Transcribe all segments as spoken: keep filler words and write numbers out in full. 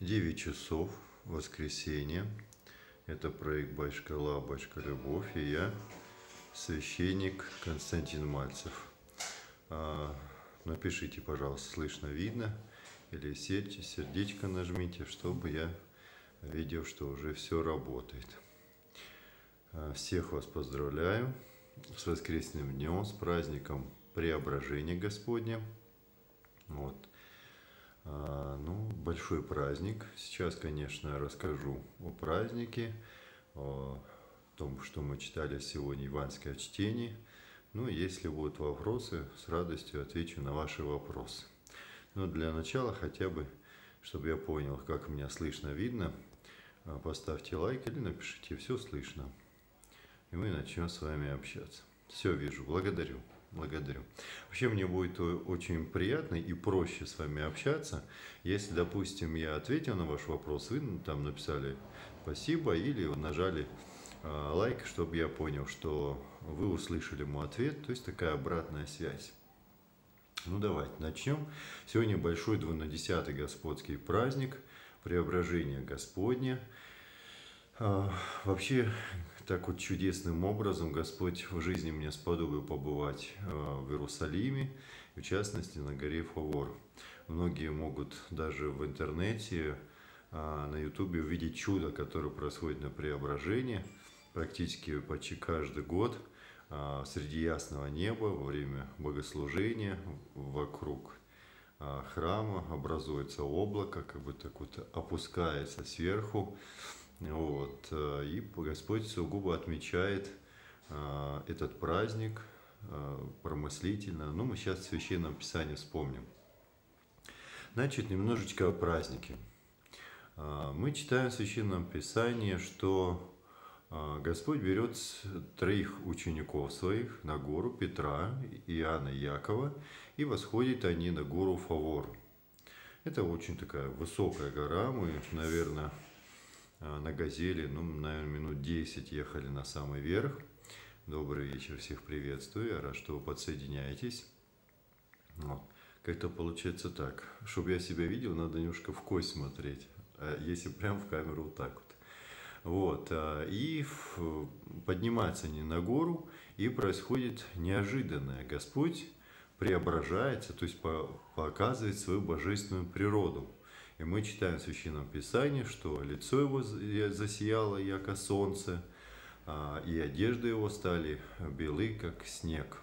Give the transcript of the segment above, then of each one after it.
девять часов, воскресенье. Это проект Батюшка Love, Батюшка Любовь, и я, священник Константин Мальцев. А, напишите, пожалуйста, слышно, видно, или сеть, сердечко нажмите, чтобы я видел, что уже все работает. А, всех вас поздравляю с воскресным днем, с праздником Преображения Господня. Вот. А, ну, большой праздник. Сейчас, конечно, расскажу о празднике, о том, что мы читали сегодня, Иванское чтение. Ну, если будут вопросы, с радостью отвечу на ваши вопросы. Но для начала, хотя бы, чтобы я понял, как меня слышно, видно, поставьте лайк или напишите «Все слышно». И мы начнем с вами общаться. Все вижу. Благодарю. Благодарю. Вообще, мне будет очень приятно и проще с вами общаться, если, допустим, я ответил на ваш вопрос, вы там написали «спасибо» или нажали э, лайк, чтобы я понял, что вы услышали мой ответ, то есть такая обратная связь. Ну, давайте начнем. Сегодня большой двунадесятый господский праздник, Преображение Господне. Э, вообще, так вот чудесным образом Господь в жизни мне сподобил побывать в Иерусалиме, в частности на горе Фавор. Многие могут даже в интернете, на Ютубе увидеть чудо, которое происходит на Преображении практически почти каждый год среди ясного неба во время богослужения вокруг храма образуется облако, как бы так вот опускается сверху. Вот. И Господь сугубо отмечает а, этот праздник а, промыслительно. Ну, мы сейчас в Священном Писании вспомним. Значит, немножечко о празднике. А, мы читаем в Священном Писании, что а, Господь берет троих учеников своих на гору, Петра, Иоанна и Якова, и восходят они на гору Фавор. Это очень такая высокая гора, мы, наверное, на газели, ну, наверное, минут десять ехали на самый верх. Добрый вечер, всех приветствую, я рад, что вы подсоединяетесь. Вот. Как-то получается так, чтобы я себя видел, надо немножко в кость смотреть, если прям в камеру вот так вот. Вот, и поднимаются они на гору, и происходит неожиданное. Господь преображается, то есть показывает свою божественную природу. И мы читаем в Священном Писании, что лицо его засияло, яко солнце, и одежды его стали белы, как снег.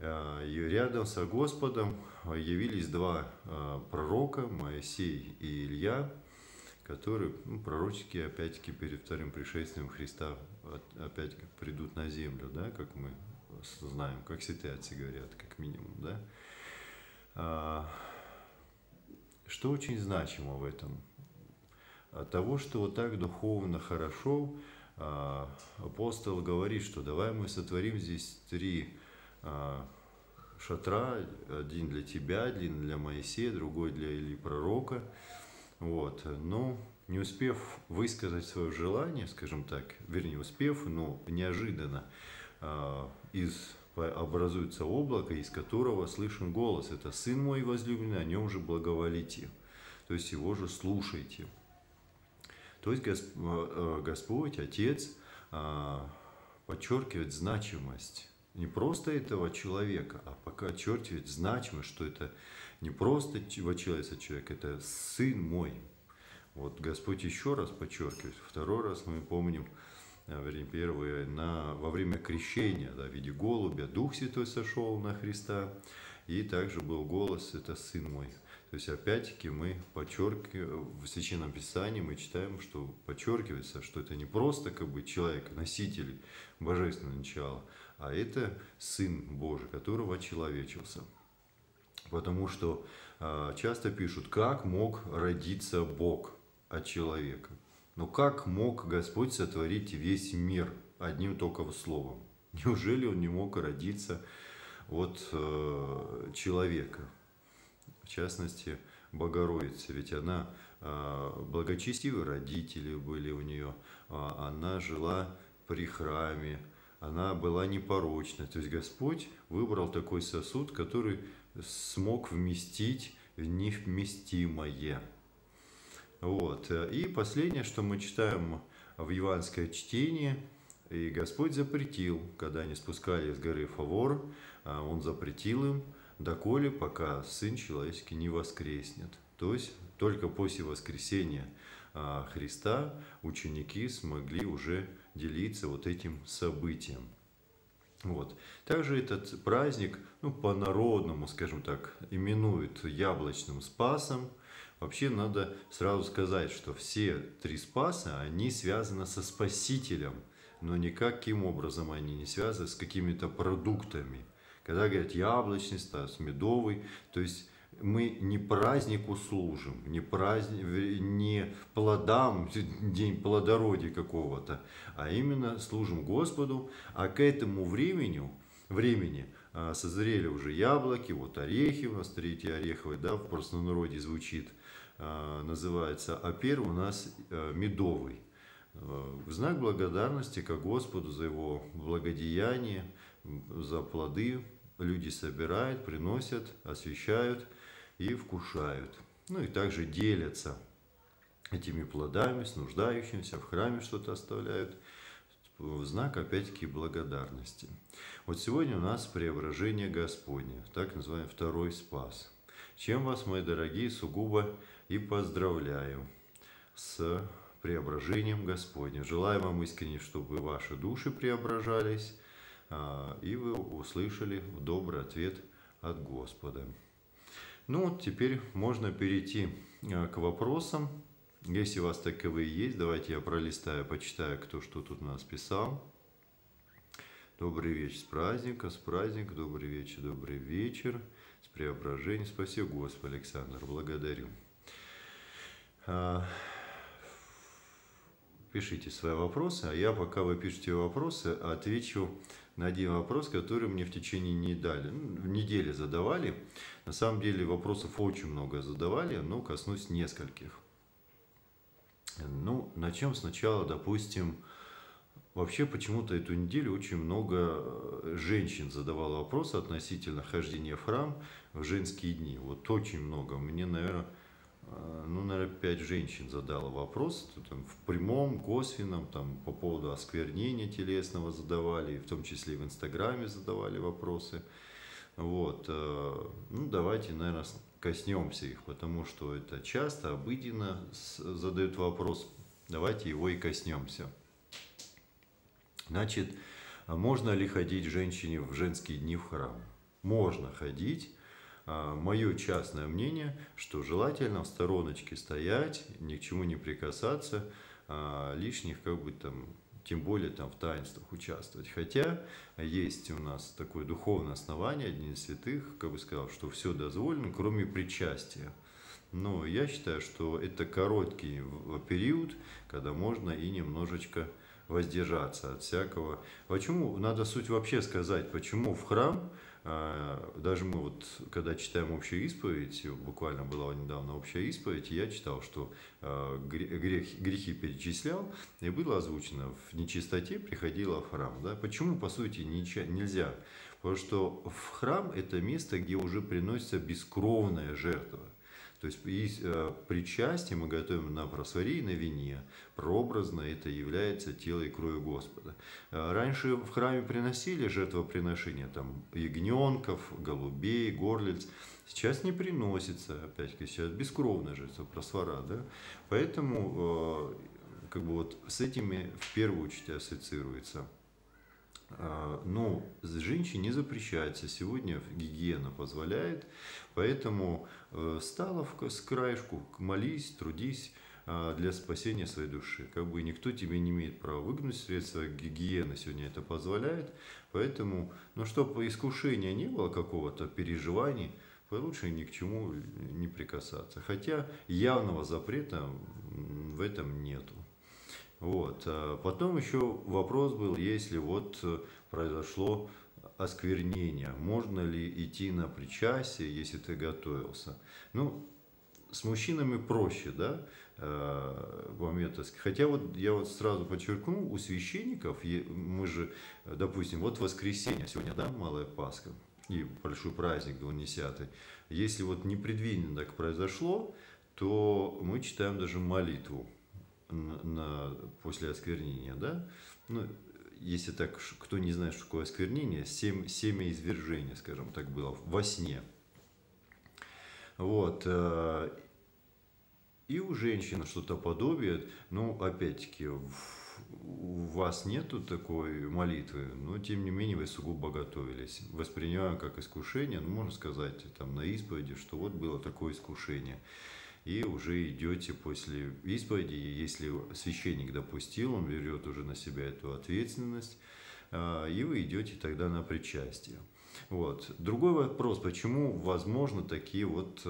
И рядом со Господом явились два пророка, Моисей и Илья, которые, ну, пророчески, опять-таки, перед вторым пришествием Христа опять придут на землю, да, как мы знаем, как святые отцы говорят, как минимум, да. Что очень значимо в этом? От того, что вот так духовно хорошо, апостол говорит, что давай мы сотворим здесь три шатра, один для тебя, один для Моисея, другой для Ильи пророка. Вот. Но не успев высказать свое желание, скажем так, вернее успев, но неожиданно из... образуется облако, из которого слышен голос. Это Сын мой возлюбленный, о нем же благоволите. То есть его же слушайте. То есть Господь, Отец, подчеркивает значимость не просто этого человека, а подчеркивает значимость, что это не просто человек, это Сын мой. Вот Господь еще раз подчеркивает. Второй раз мы помним, вернее, первые, на, во время крещения, да, в виде голубя, Дух Святой сошел на Христа, и также был голос, это Сын мой. То есть, опять-таки, мы подчеркиваем, в Священном Писании мы читаем, что подчеркивается, что это не просто как бы человек, носитель божественного начала, а это Сын Божий, которого очеловечился. Потому что э, часто пишут, как мог родиться Бог от человека. Но как мог Господь сотворить весь мир одним только словом? Неужели Он не мог родиться от э, человека? В частности, Богородица. Ведь она, э, благочестивые родители были у нее, она жила при храме, она была непорочна. То есть Господь выбрал такой сосуд, который смог вместить в невместимое. Вот. И последнее, что мы читаем в Иванское чтение, и Господь запретил, когда они спускали с горы Фавор, Он запретил им, доколе, пока Сын Человеческий не воскреснет. То есть только после воскресения Христа ученики смогли уже делиться вот этим событием. Вот. Также этот праздник, ну, по-народному, скажем так, именуют яблочным спасом. Вообще надо сразу сказать, что все три спаса, они связаны со Спасителем, но никаким образом они не связаны с какими-то продуктами. Когда говорят яблочный спас, медовый, то есть мы не празднику служим, не, праздник, не плодам, день плодородия какого-то, а именно служим Господу. А к этому времени, времени созрели уже яблоки, вот орехи у нас, третий ореховый, да, в простонародье звучит, называется, а первый у нас медовый. В знак благодарности ко Господу за Его благодеяние, за плоды люди собирают, приносят, освещают и вкушают. Ну и также делятся этими плодами с нуждающимися, в храме что-то оставляют, в знак, опять-таки, благодарности. Вот сегодня у нас преображение Господне, так называемый второй Спас. Чем вас, мои дорогие, сугубо и поздравляю с преображением Господним. Желаю вам искренне, чтобы ваши души преображались, и вы услышали добрый ответ от Господа. Ну вот теперь можно перейти к вопросам. Если у вас таковые есть, давайте я пролистаю, почитаю, кто что тут у нас писал. Добрый вечер, с праздника, с праздник, добрый вечер, добрый вечер, с преображением. Спасибо, Господи, Александр, благодарю. Пишите свои вопросы, а я, пока вы пишете вопросы, отвечу на один вопрос, который мне в течение недели, недели задавали. На самом деле вопросов очень много задавали, но коснусь нескольких. Ну, начнем сначала, допустим, вообще почему-то эту неделю очень много женщин задавало вопросы относительно хождения в храм в женские дни. Вот очень много. Мне, наверное, ну, наверное, пять женщин задало вопрос, там, в прямом, косвенном, там, по поводу осквернения телесного задавали, в том числе и в Инстаграме задавали вопросы. Вот, ну, давайте, наверное, коснемся их, потому что это часто, обыденно задают вопрос, давайте его и коснемся. Значит, можно ли ходить женщине в женские дни в храм? Можно ходить. Мое частное мнение, что желательно в стороночке стоять, ни к чему не прикасаться, лишних, как бы там, тем более там в таинствах участвовать. Хотя есть у нас такое духовное основание, один из святых, как бы сказал, что все дозволено, кроме причастия. Но я считаю, что это короткий период, когда можно и немножечко воздержаться от всякого. Почему? Надо суть вообще сказать, почему в храм. Даже мы вот, когда читаем общую исповедь, буквально была недавно общая исповедь, я читал, что грех, грехи перечислял, и было озвучено, в нечистоте приходила в храм. Да? Почему, по сути, нельзя? Потому что в храм – это место, где уже приносится бескровная жертва. То есть причастие мы готовим на просваре и на вине. Прообразно это является тело и кровь Господа. Раньше в храме приносили жертвоприношения, там, ягненков, голубей, горлиц. Сейчас не приносится, опять-таки, сейчас бескровная жертва, просвара. Да? Поэтому как бы вот с этими в первую очередь ассоциируется. Но женщине не запрещается, сегодня гигиена позволяет, поэтому стала с краешку, молись, трудись для спасения своей души. Как бы никто тебе не имеет права выгнать, средства гигиены сегодня это позволяет, поэтому, ну, чтобы искушения не было какого-то, переживаний, лучше ни к чему не прикасаться. Хотя явного запрета в этом нету. Вот. Потом еще вопрос был, если вот произошло осквернение, можно ли идти на причастие, если ты готовился. Ну, с мужчинами проще, да, момент. Хотя вот я вот сразу подчеркну, у священников, мы же, допустим, вот воскресенье, сегодня, да, Малая Пасха, и большой праздник двунесятый, если вот непредвиденно так произошло, то мы читаем даже молитву на, на, после осквернения, да? Ну, если так, кто не знает, что такое осквернение, семя, семя извержения, скажем так, было во сне. Вот. И у женщины что-то подобие, ну, опять-таки, у вас нету такой молитвы, но тем не менее вы сугубо готовились. Воспринимаем как искушение, ну, можно сказать, там, на исповеди, что вот было такое искушение. И уже идете после исповеди, если священник допустил, он берет уже на себя эту ответственность, и вы идете тогда на причастие. Вот. Другой вопрос, почему возможны такие вот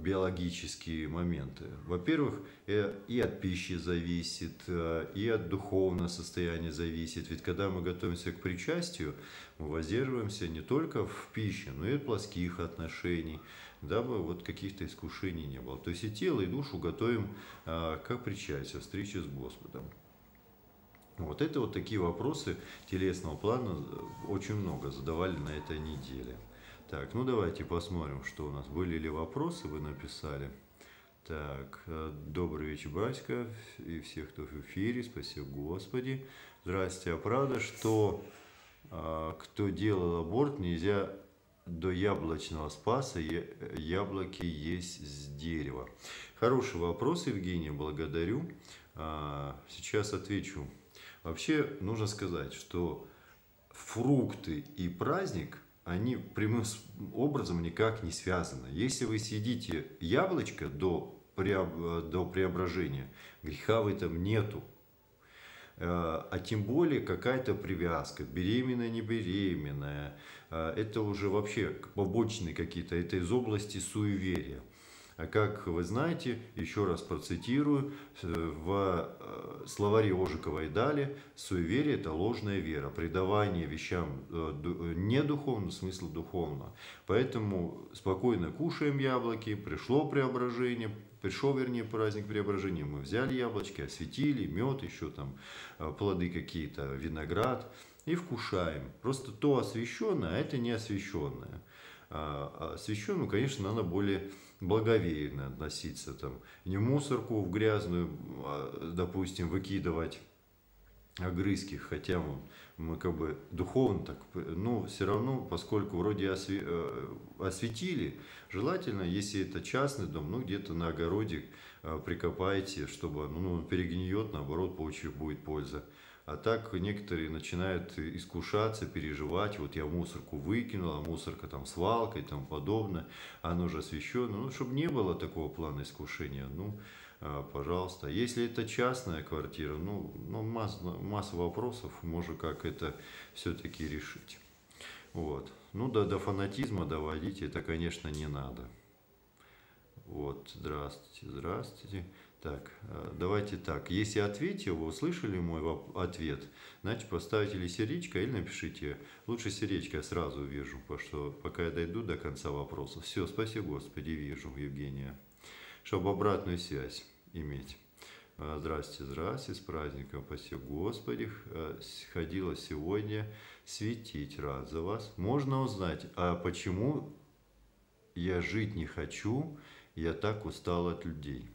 биологические моменты. Во-первых, и от пищи зависит, и от духовного состояния зависит. Ведь когда мы готовимся к причастию, мы воздерживаемся не только в пище, но и от плотских отношений, дабы вот каких-то искушений не было. То есть и тело, и душу готовим к причастию, встрече с Господом. Вот это вот такие вопросы телесного плана очень много задавали на этой неделе. Так, ну давайте посмотрим, что у нас. Были ли вопросы, вы написали. Так, добрый вечер, братья, и всех, кто в эфире, спасибо Господи. Здрасте, а правда, что а, кто делал аборт, нельзя до яблочного спаса, яблоки есть с дерева? Хороший вопрос, Евгений, благодарю. А, сейчас отвечу. Вообще, нужно сказать, что фрукты и праздник, они прямым образом никак не связаны. Если вы съедите яблочко до, до преображения, греха в этом нету. А тем более какая-то привязка, беременная, не беременная. Это уже вообще побочные какие-то, это из области суеверия. А как вы знаете, еще раз процитирую, в словаре Ожикова и Дали, суеверие – это ложная вера, предавание вещам не духовно, смысла духовно. Поэтому спокойно кушаем яблоки, пришло преображение, пришел, вернее, праздник преображения, мы взяли яблочки, осветили, мед, еще там плоды какие-то, виноград, и вкушаем. Просто то освященное, а это не освященное. Освященному, конечно, надо более благоверно относиться, там, не мусорку в грязную, допустим, выкидывать огрызки, хотя мы, мы как бы духовно так, но все равно, поскольку вроде осветили, желательно, если это частный дом, ну где-то на огороде прикопайте, чтобы, ну, он перегниет, наоборот, почве будет польза. А так некоторые начинают искушаться, переживать, вот я мусорку выкинула, мусорка там свалка и тому подобное, оно же освящено. Ну, чтобы не было такого плана искушения, ну, пожалуйста. Если это частная квартира, ну, ну масса, масса вопросов, можно как это все-таки решить. Вот. Ну, да, до фанатизма доводить это, конечно, не надо. Вот, здравствуйте, здравствуйте. Так, давайте так. Если ответил, вы услышали мой ответ, значит, поставите ли сердечко или напишите. Лучше сердечко я сразу вижу, потому что пока я дойду до конца вопроса. Все, спасибо, Господи, вижу, Евгения. Чтобы обратную связь иметь. Здравствуйте, здравствуйте, с праздником, спасибо, Господи. Ходила сегодня светить, рад за вас. Можно узнать, а почему я жить не хочу, я так устал от людей.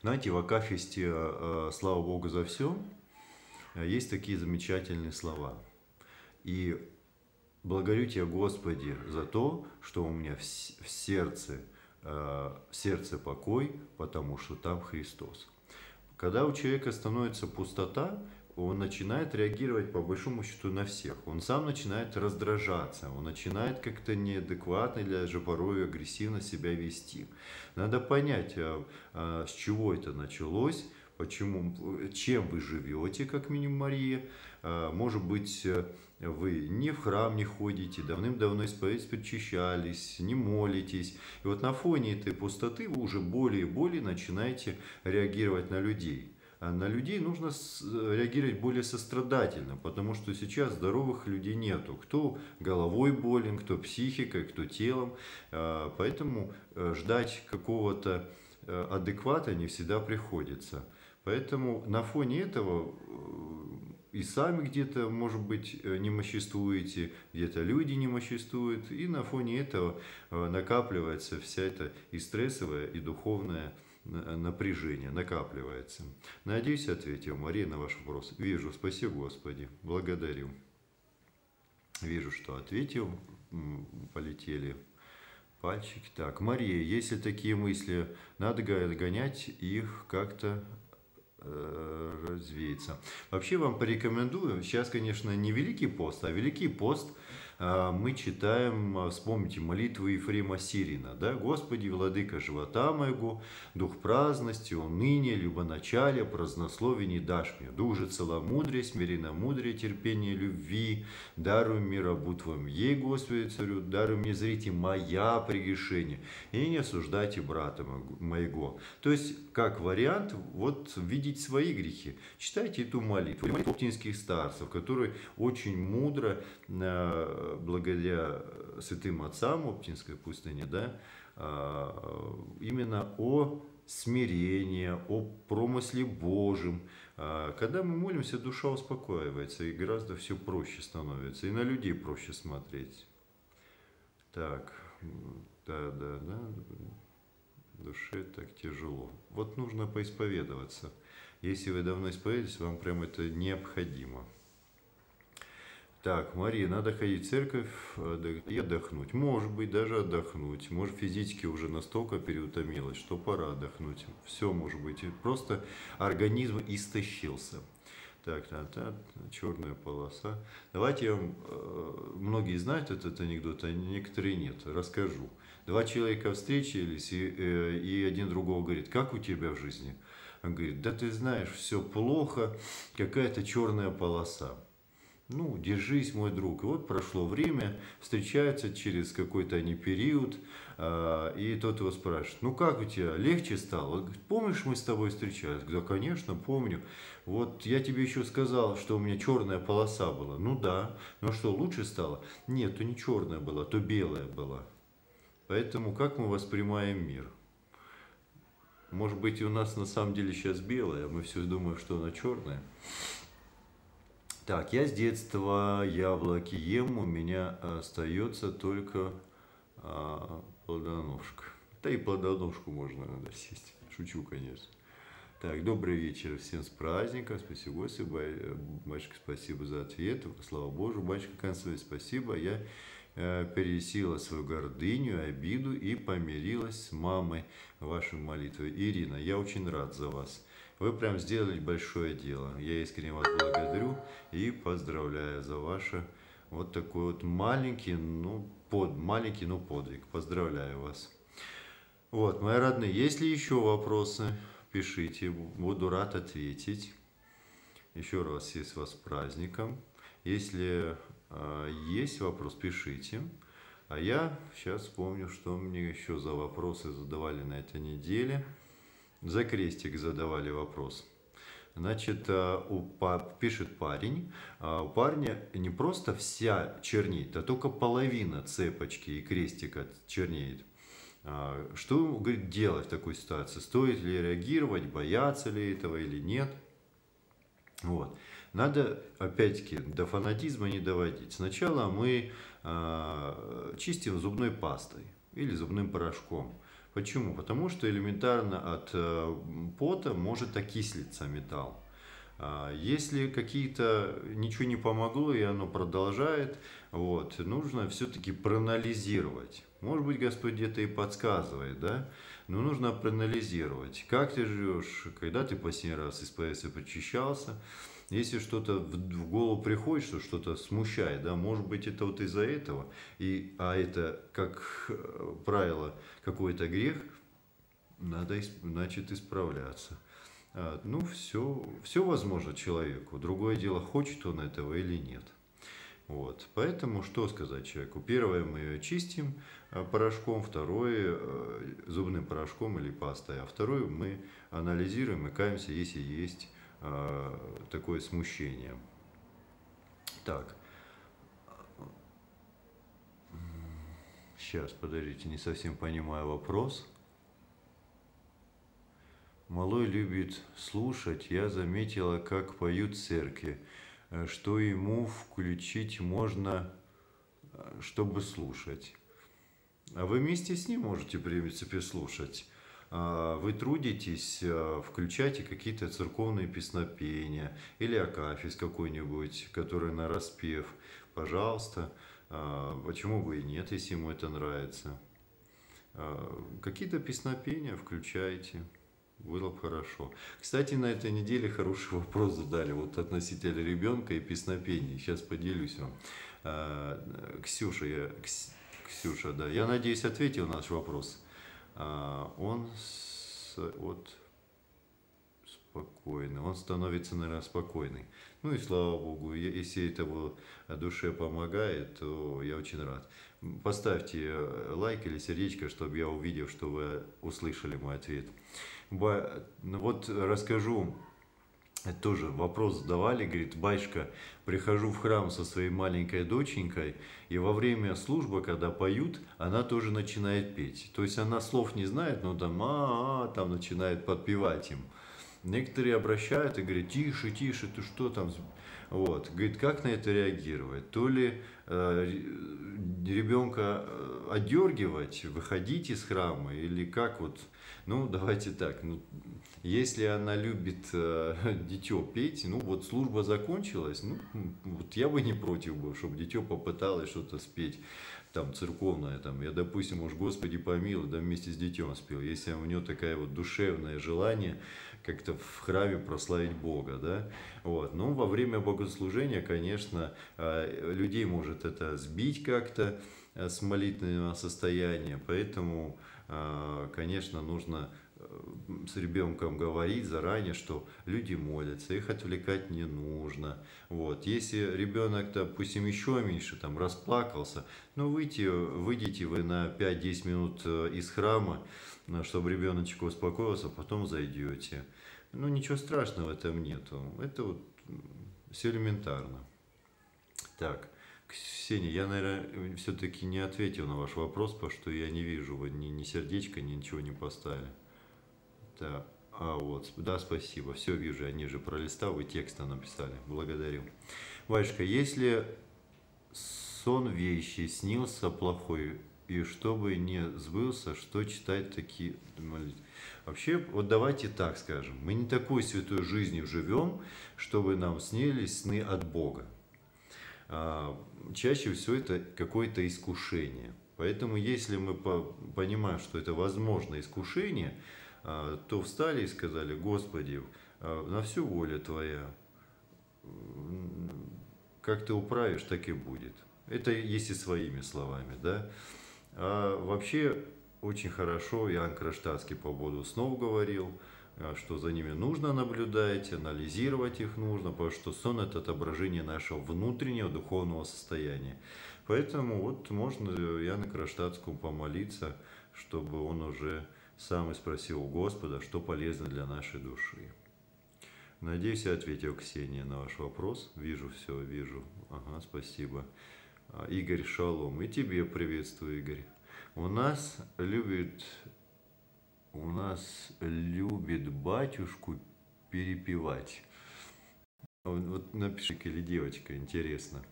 Знаете, в акафисте «Слава Богу за все» есть такие замечательные слова. И благодарю Тебя, Господи, за то, что у меня в сердце, в сердце покой, потому что там Христос. Когда у человека становится пустота, он начинает реагировать по большому счету на всех. Он сам начинает раздражаться, он начинает как-то неадекватно или даже порой агрессивно себя вести. Надо понять, а, а, с чего это началось, почему, чем вы живете, как минимум, Мария. А, может быть, вы не в храм не ходите, давным-давно исповедь причащались, не молитесь. И вот на фоне этой пустоты вы уже более и более начинаете реагировать на людей. На людей нужно реагировать более сострадательно, потому что сейчас здоровых людей нету. Кто головой болен, кто психикой, кто телом. Поэтому ждать какого-то адеквата не всегда приходится. Поэтому на фоне этого и сами где-то, может быть, немоществуете, где-то люди немоществуют, и на фоне этого накапливается вся эта и стрессовая, и духовная напряжение, накапливается. Надеюсь, ответил, Мария, на ваш вопрос. Вижу, спасибо, Господи, благодарю. Вижу, что ответил, полетели пальчики. Так, Мария, если такие мысли, надо гонять их как-то, э, развеяться. Вообще вам порекомендую, сейчас, конечно, не Великий пост, а Великий пост э, мы читаем, вспомните, молитву Ефрема Сирина, да? «Господи, владыка живота моего, дух праздности, уныния, любоначалия, празднословия не дашь мне, дух же целомудрия, смиренномудрия, терпения, любви, даруй мне рабу твоему, ей, Господи, царю, даруй мне, зрите, моя прегрешение, и не осуждайте брата моего». То есть, как вариант, вот видите свои грехи. Читайте эту молитву, молитву оптинских старцев, которые очень мудро, благодаря святым отцам Оптинской пустыни, да, именно о смирении, о промысле Божьем. Когда мы молимся, душа успокаивается, и гораздо все проще становится, и на людей проще смотреть. Так, да, да, да, душе так тяжело. Вот нужно поисповедоваться. Если вы давно исповедуетесь, вам прям это необходимо. Так, Мария, надо ходить в церковь и отдохнуть. Может быть, даже отдохнуть. Может, физически уже настолько переутомилась, что пора отдохнуть. Все может быть. Просто организм истощился. Так, та, та, черная полоса. Давайте я вам... Многие знают этот анекдот, а некоторые нет. Расскажу. Два человека встречались, и, и один другого говорит: «Как у тебя в жизни?» Он говорит: «Да ты знаешь, все плохо, какая-то черная полоса». «Ну, держись, мой друг». И вот прошло время, встречаются через какой-то они период, и тот его спрашивает: «Ну как у тебя, легче стало?» Он говорит: «Помнишь, мы с тобой встречались?» «Да, конечно, помню. Вот я тебе еще сказал, что у меня черная полоса была». «Ну да, но что, лучше стало?» «Нет, то не черная была, то белая была». Поэтому как мы воспринимаем мир? Может быть, у нас на самом деле сейчас белая, мы все думаем, что она черная. Так, я с детства яблоки ем, у меня остается только а, плодоножка. Да и плодоножку можно надо съесть. Шучу, конечно. Так, добрый вечер всем, с праздником. Спасибо, батюшка, спасибо за ответ. Слава Божию, батюшка Константин, спасибо. Я э, пересила свою гордыню, обиду и помирилась с мамой вашей молитвой. Ирина, я очень рад за вас. Вы прям сделали большое дело. Я искренне вас благодарю и поздравляю за ваше вот такой вот маленький, ну, под, маленький, ну, подвиг. Поздравляю вас. Вот, мои родные, если еще вопросы, пишите. Буду рад ответить. Еще раз, всех с вас праздником. Если э, есть вопрос, пишите. А я сейчас вспомню, что мне еще за вопросы задавали на этой неделе. За крестик задавали вопрос. Значит, у пап, пишет парень, у парня не просто вся чернеет, а только половина цепочки и крестика чернеет. Что, говорит, делать в такой ситуации? Стоит ли реагировать, бояться ли этого или нет? Вот. Надо, опять-таки, до фанатизма не доводить. Сначала мы э, чистим зубной пастой или зубным порошком. Почему? Потому что элементарно от пота может окислиться металл. Если какие-то ничего не помогло и оно продолжает, вот, нужно все-таки проанализировать. Может быть, Господь где-то и подсказывает, да? Но нужно проанализировать, как ты живешь, когда ты последний раз исповедался, причащался. Если что-то в голову приходит, что что-то смущает, да, может быть, это вот из-за этого, и, а это, как правило, какой-то грех, надо, значит, исправляться. А, ну, все, все возможно человеку, другое дело, хочет он этого или нет. Вот. Поэтому что сказать человеку? Первое, мы ее чистим порошком, второе, зубным порошком или пастой, а второе, мы анализируем и каемся, если есть такое смущение. Так, сейчас, подождите, не совсем понимаю вопрос. Малой любит слушать, я заметила, как поют в церкви. что ему включить можно, чтобы слушать. А вы вместе с ним можете, в принципе, слушать. Вы трудитесь, включайте какие-то церковные песнопения или акафист какой-нибудь, который на распев. Пожалуйста, почему бы и нет, если ему это нравится. Какие-то песнопения включайте. Было бы хорошо. Кстати, на этой неделе хороший вопрос задали вот относительно ребенка и песнопений. Сейчас поделюсь вам. Ксюша, я, Ксюша, да, я надеюсь, ответил наш вопрос. Он с, вот, спокойный, он становится, наверное, спокойный. Ну и слава Богу, если это его душе помогает, то я очень рад. Поставьте лайк или сердечко, чтобы я увидел, что вы услышали мой ответ. Вот расскажу, тоже вопрос задавали, говорит, батюшка, прихожу в храм со своей маленькой доченькой, и во время службы, когда поют, она тоже начинает петь. То есть она слов не знает, но там, а, -а, -а" там начинает подпевать им. Некоторые обращают и говорят, тише, тише, ты что там? Вот. Говорит, как на это реагировать? То ли э, ребенка отдергивать, выходить из храма, или как вот? Ну, давайте так. Ну, если она любит э, дитё петь, ну вот служба закончилась, ну вот я бы не против был, чтобы дитё попыталось что-то спеть. Там церковная, там, я, допустим, уж Господи помилуй, да вместе с детем спел, если у него такая вот душевное желание как-то в храме прославить Бога, да, вот, ну, во время богослужения, конечно, людей может это сбить как-то с молитвенного состояния, поэтому, конечно, нужно с ребенком говорить заранее, что люди молятся, их отвлекать не нужно. Вот. Если ребенок, допустим, еще меньше там расплакался, ну выйти, выйдите вы на пять-десять минут из храма, чтобы ребеночек успокоился, потом зайдете. Ну ничего страшного в этом нету. Это вот все элементарно. Так, Ксения, я, наверное, все-таки не ответил на ваш вопрос, потому что я не вижу, вы ни, ни сердечко, ни ничего не поставили. Да, а вот, да, спасибо, все вижу, они же пролистал, вы текста написали, благодарю. Ваечка, если сон вещи, снился плохой, и чтобы не сбылся, что читать такие молитвы? Вообще, вот давайте так скажем, мы не такой святой жизнью живем, чтобы нам снились сны от Бога. А, чаще всего это какое-то искушение, поэтому если мы по понимаем, что это возможное искушение, то встали и сказали, Господи, на всю волю Твоя, как Ты управишь, так и будет. Это если своими словами, да. А вообще, очень хорошо Иоанн Кронштадтский по поводу снов говорил, что за ними нужно наблюдать, анализировать их нужно, потому что сон – это отображение нашего внутреннего духовного состояния. Поэтому вот можно Иоанну Кронштадтскому помолиться, чтобы он уже сам и спросил у Господа, что полезно для нашей души. Надеюсь, я ответил, Ксения, на ваш вопрос. Вижу все, вижу. Ага, спасибо. Игорь, шалом. И тебе приветствую, Игорь. У нас любит, у нас любит батюшку перепевать. Вот напиши-ка, или девочка, интересно.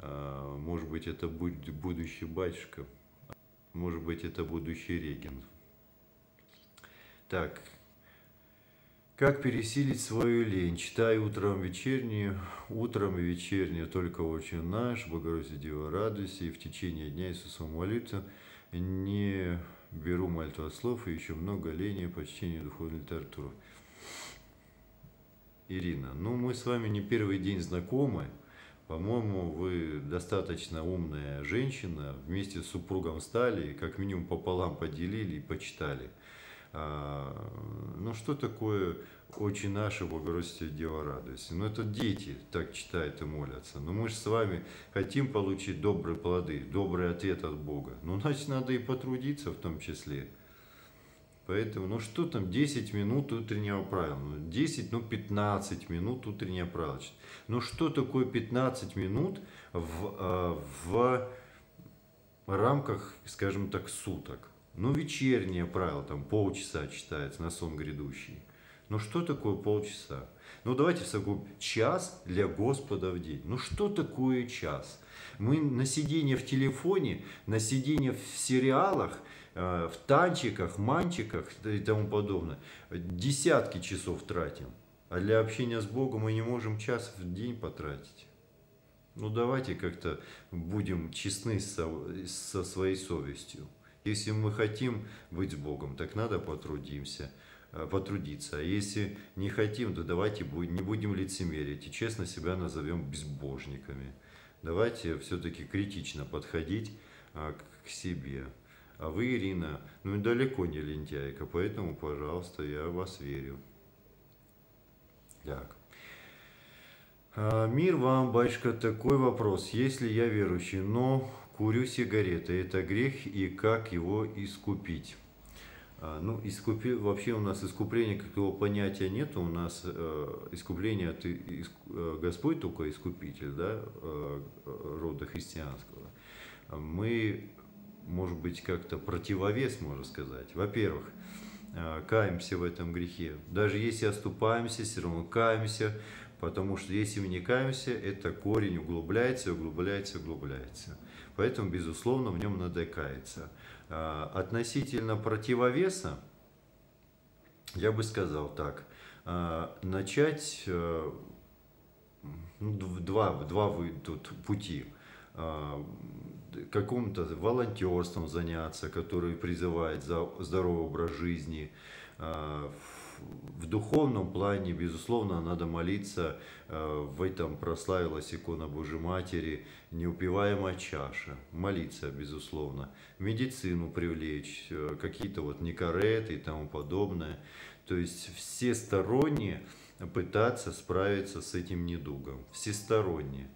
Может быть, это будет будущий батюшка. Может быть, это будущий регент. Так, как пересилить свою лень? Читай утром вечернюю, утром и вечернюю, только Отче наш, Богородица Дева, радуйся, и в течение дня Иисуса молитва, не беру мальтва слов, и еще много лени по чтению духовной литературы. Ирина, ну мы с вами не первый день знакомы, по-моему, вы достаточно умная женщина, вместе с супругом стали, как минимум пополам поделили и почитали. Ну, что такое «Отче наш, Богородица Дева, радуйся»? Ну, это дети так читают и молятся. Но мы же с вами хотим получить добрые плоды, добрый ответ от Бога. Ну, значит, надо и потрудиться в том числе. Поэтому, ну, что там десять минут утреннего правила? Ну, десять, ну, пятнадцать минут утреннего правила. Ну, что такое пятнадцать минут в, в рамках, скажем так, суток? Ну, вечернее правило, там полчаса читается на сон грядущий. Ну что такое полчаса? Ну давайте совгубим. Час для Господа в день. Ну что такое час? Мы на сидение в телефоне, на сидение в сериалах, в танчиках, манчиках и тому подобное десятки часов тратим. А для общения с Богом мы не можем час в день потратить. Ну давайте как-то будем честны со, со своей совестью. Если мы хотим быть с Богом, так надо потрудимся, потрудиться. А если не хотим, то давайте не будем лицемерить и честно себя назовем безбожниками. Давайте все-таки критично подходить к себе. А вы, Ирина, ну далеко не лентяйка, поэтому, пожалуйста, я в вас верю. Так. Мир вам, батюшка, такой вопрос. Если я верующий, но курю сигареты, это грех, и как его искупить? Ну, искупи... вообще у нас искупления, как его понятия нет, у нас искупление, ты... Господь только искупитель, да, рода христианского. Мы, может быть, как-то противовес, можно сказать. Во-первых, каемся в этом грехе. Даже если оступаемся, все равно каемся. Потому что если мы не каемся, это корень углубляется, углубляется, углубляется. Поэтому, безусловно, в нем надо каяться. Относительно противовеса, я бы сказал так. Начать ну, два, два тут пути. Каким-то волонтерством заняться, который призывает за здоровый образ жизни. В духовном плане, безусловно, надо молиться, в этом прославилась икона Божьей Матери, неупиваемая чаша, молиться, безусловно, медицину привлечь, какие-то вот никареты и тому подобное, то есть всесторонне пытаться справиться с этим недугом, всесторонне.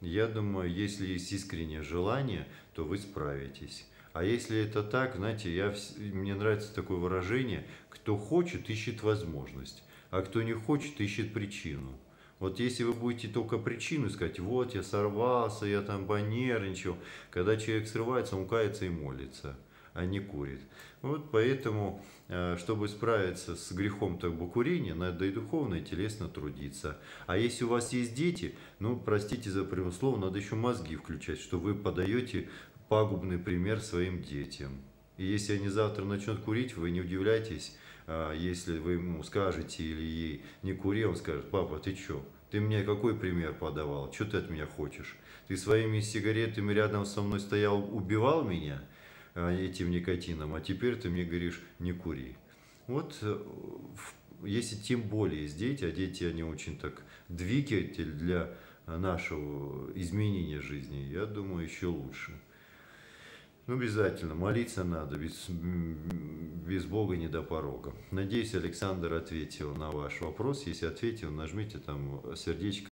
Я думаю, если есть искреннее желание, то вы справитесь. А если это так, знаете, я, мне нравится такое выражение, кто хочет, ищет возможность, а кто не хочет, ищет причину. Вот если вы будете только причину искать, вот я сорвался, я там понервничал, когда человек срывается, он кается и молится, а не курит. Вот поэтому, чтобы справиться с грехом табакокурения, надо и духовно, и телесно трудиться. А если у вас есть дети, ну, простите за прямое слово, надо еще мозги включать, что вы подаете пагубный пример своим детям. И если они завтра начнут курить, вы не удивляйтесь, если вы ему скажете или ей не кури, он скажет: папа, ты чё? Ты мне какой пример подавал? Чё ты от меня хочешь? Ты своими сигаретами рядом со мной стоял, убивал меня этим никотином, а теперь ты мне говоришь: не кури. Вот если тем более есть дети, а дети они очень так двигатель для нашего изменения жизни, я думаю, еще лучше. Ну, обязательно, молиться надо, без, без Бога не до порога. Надеюсь, Александр ответил на ваш вопрос. Если ответил, нажмите там сердечко.